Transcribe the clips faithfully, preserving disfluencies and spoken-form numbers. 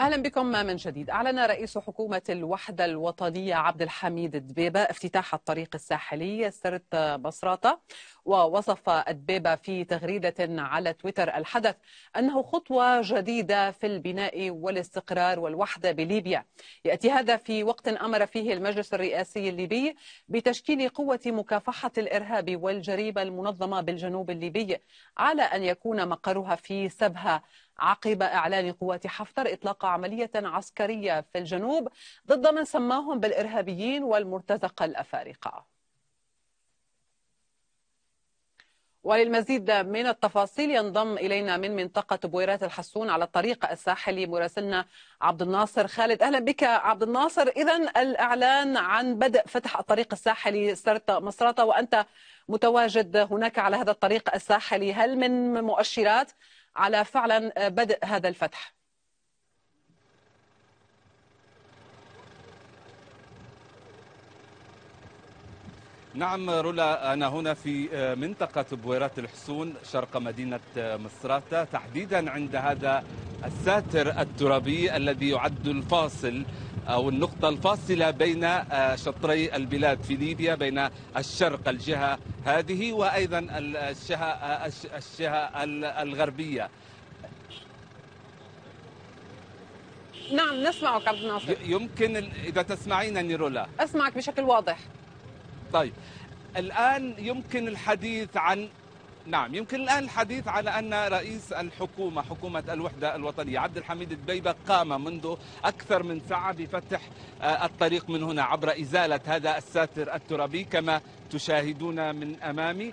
أهلا بكم من جديد. أعلن رئيس حكومة الوحدة الوطنية عبد الحميد الدبيبة افتتاح الطريق الساحلي سرت مصراتة، ووصف الدبيبة في تغريدة على تويتر الحدث أنه خطوة جديدة في البناء والاستقرار والوحدة بليبيا. يأتي هذا في وقت أمر فيه المجلس الرئاسي الليبي بتشكيل قوة مكافحة الإرهاب والجريمة المنظمة بالجنوب الليبي، على أن يكون مقرها في سبها عقب إعلان قوات حفتر إطلاق عملية عسكرية في الجنوب ضد من سماهم بالإرهابيين والمرتزقة الأفارقة. وللمزيد من التفاصيل ينضم إلينا من منطقة بويرات الحسون على الطريق الساحلي مراسلنا عبد الناصر خالد. أهلا بك عبد الناصر. إذن الإعلان عن بدء فتح الطريق الساحلي سرت مصراتة وأنت متواجد هناك على هذا الطريق الساحلي، هل من مؤشرات على فعلا بدء هذا الفتح؟ نعم رولا، أنا هنا في منطقة بويرات الحسون شرق مدينة مصراتة، تحديدا عند هذا الساتر الترابي الذي يعد الفاصل أو النقطة الفاصلة بين شطري البلاد في ليبيا، بين الشرق الجهة هذه وأيضا الجهة الجهة الغربية. نعم نسمعك عبد الناصر. يمكن إذا تسمعينني رولا. أسمعك بشكل واضح. طيب الآن يمكن الحديث عن نعم يمكن الآن الحديث على أن رئيس الحكومة حكومة الوحدة الوطنية عبد الحميد الدبيبة قام منذ أكثر من ساعة بفتح الطريق من هنا عبر إزالة هذا الساتر الترابي كما تشاهدون من أمامي.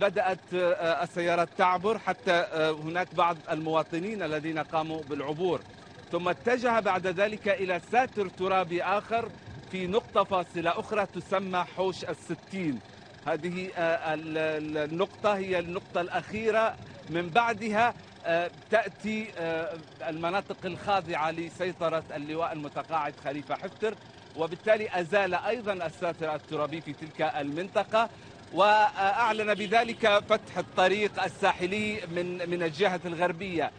بدأت السيارات تعبر حتى هناك بعض المواطنين الذين قاموا بالعبور، ثم اتجه بعد ذلك إلى ساتر ترابي آخر في نقطة فاصلة أخرى تسمى حوش الستين. هذه النقطة هي النقطة الأخيرة، من بعدها تأتي المناطق الخاضعة لسيطرة اللواء المتقاعد خليفة حفتر، وبالتالي أزال أيضا الساتر الترابي في تلك المنطقة، وأعلن بذلك فتح الطريق الساحلي من من الجهة الغربية،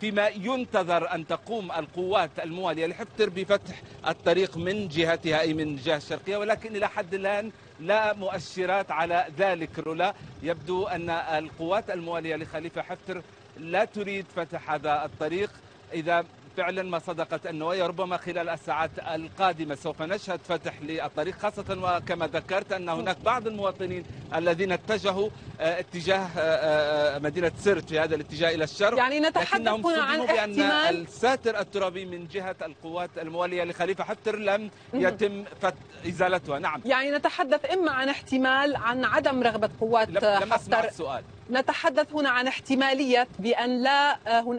فيما ينتظر أن تقوم القوات الموالية لحفتر بفتح الطريق من جهتها أي من الجهة الشرقية، ولكن إلى حد الآن لا مؤشرات على ذلك رولا. يبدو أن القوات الموالية لخليفة حفتر لا تريد فتح هذا الطريق، إذا فعلا ما صدقت النوايا ربما خلال الساعات القادمة سوف نشهد فتح للطريق، خاصة وكما ذكرت أن هناك بعض المواطنين الذين اتجهوا اتجاه مدينة سرت في هذا الاتجاه إلى الشرق، يعني نتحدث هنا عن احتمال بأن الساتر الترابي من جهة القوات الموالية لخليفة حفتر لم يتم إزالتها. نعم يعني نتحدث إما عن احتمال عن عدم رغبة قوات لم أسمع السؤال. نتحدث هنا عن احتمالية بأن لا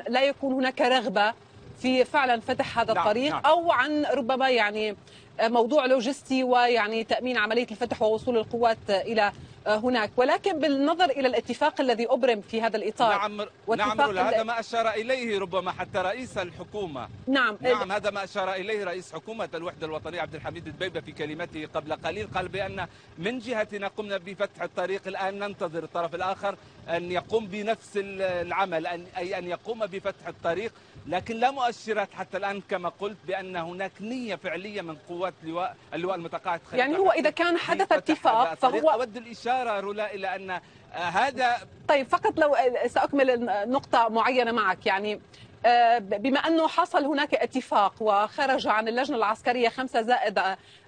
لا يكون هناك رغبة في فعلا فتح هذا الطريق. نعم. أو عن ربما يعني موضوع لوجستي ويعني تأمين عملية الفتح ووصول القوات إلى هناك، ولكن بالنظر إلى الاتفاق الذي أبرم في هذا الإطار. نعم نعم هذا ما أشار إليه ربما حتى رئيس الحكومة. نعم نعم هذا ما أشار إليه رئيس حكومة الوحدة الوطنية عبد الحميد الدبيبة في كلمته قبل قليل، قال بأن من جهتنا قمنا بفتح الطريق، الآن ننتظر الطرف الآخر أن يقوم بنفس العمل، أي أن يقوم بفتح الطريق، لكن لا مؤشرات حتى الآن كما قلت بأن هناك نية فعلية من قوات اللواء اللواء المتقاعد خليفة. يعني هو إذا كان حدث اتفاق فهو أود الإشارة رولا إلى أن هذا. طيب فقط لو سأكمل نقطة معينة معك، يعني بما أنه حصل هناك اتفاق وخرج عن اللجنة العسكرية خمسة زائد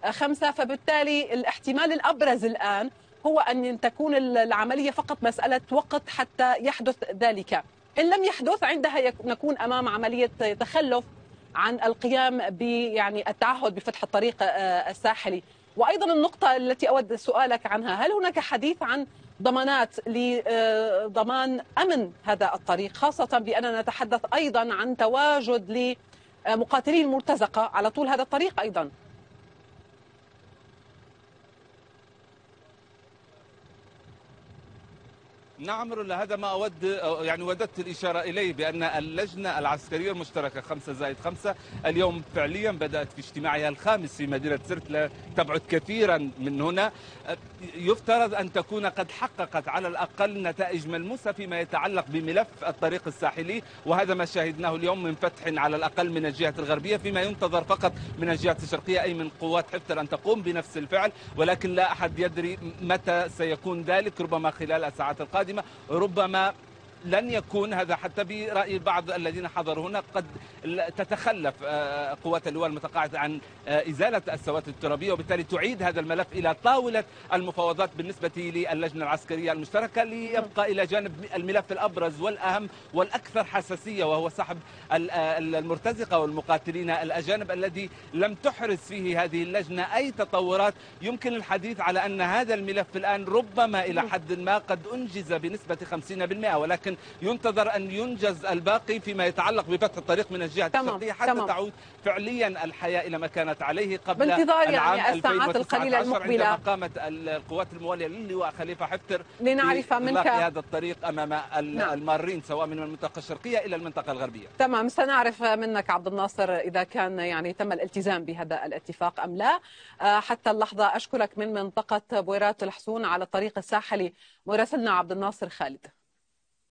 خمسة، فبالتالي الاحتمال الأبرز الآن هو أن تكون العملية فقط مسألة وقت حتى يحدث ذلك. إن لم يحدث عندها نكون أمام عملية تخلف عن القيام بيعني التعهد بفتح الطريق الساحلي. وأيضا النقطة التي أود سؤالك عنها، هل هناك حديث عن ضمانات لضمان أمن هذا الطريق، خاصة بأننا نتحدث أيضا عن تواجد لمقاتلين المرتزقة على طول هذا الطريق أيضا؟ نعم، هذا ما أود يعني وددت الإشارة إليه، بأن اللجنة العسكرية المشتركة خمسة زائد خمسة اليوم فعليا بدأت في اجتماعها الخامس في مدينة سرت، لا تبعد كثيرا من هنا. يفترض أن تكون قد حققت على الأقل نتائج ملموسة فيما يتعلق بملف الطريق الساحلي، وهذا ما شاهدناه اليوم من فتح على الأقل من الجهة الغربية، فيما ينتظر فقط من الجهة الشرقية أي من قوات حفتر أن تقوم بنفس الفعل، ولكن لا أحد يدري متى سيكون ذلك، ربما خلال الساعات القادمة، ربما لن يكون هذا حتى برأي بعض الذين حضروا هنا. قد تتخلف قوات اللواء المتقاعد عن إزالة السواد الترابية، وبالتالي تعيد هذا الملف إلى طاولة المفاوضات بالنسبة للجنة العسكرية المشتركة، ليبقى إلى جانب الملف الأبرز والأهم والأكثر حساسية، وهو سحب المرتزقة والمقاتلين الأجانب، الذي لم تحرز فيه هذه اللجنة أي تطورات. يمكن الحديث على أن هذا الملف الآن ربما إلى حد ما قد أنجز بنسبة خمسين بالمئة، ولكن ينتظر أن ينجز الباقي فيما يتعلق بفتح الطريق من الجهة الشرقية حتى تمام. تعود فعليا الحياة إلى ما كانت عليه قبل بانتظار العام يعني الساعات القليلة المقبلة عندما قامت القوات الموالية للواء خليفة حفتر لنعرف منك هذا الطريق أمام المارين سواء من المنطقة الشرقية إلى المنطقة الغربية. تمام، سنعرف منك عبد الناصر إذا كان يعني تم الالتزام بهذا الاتفاق أم لا. حتى اللحظة أشكرك من منطقة بويرات الحسون على الطريق الساحلي مراسلنا عبد الناصر خالد.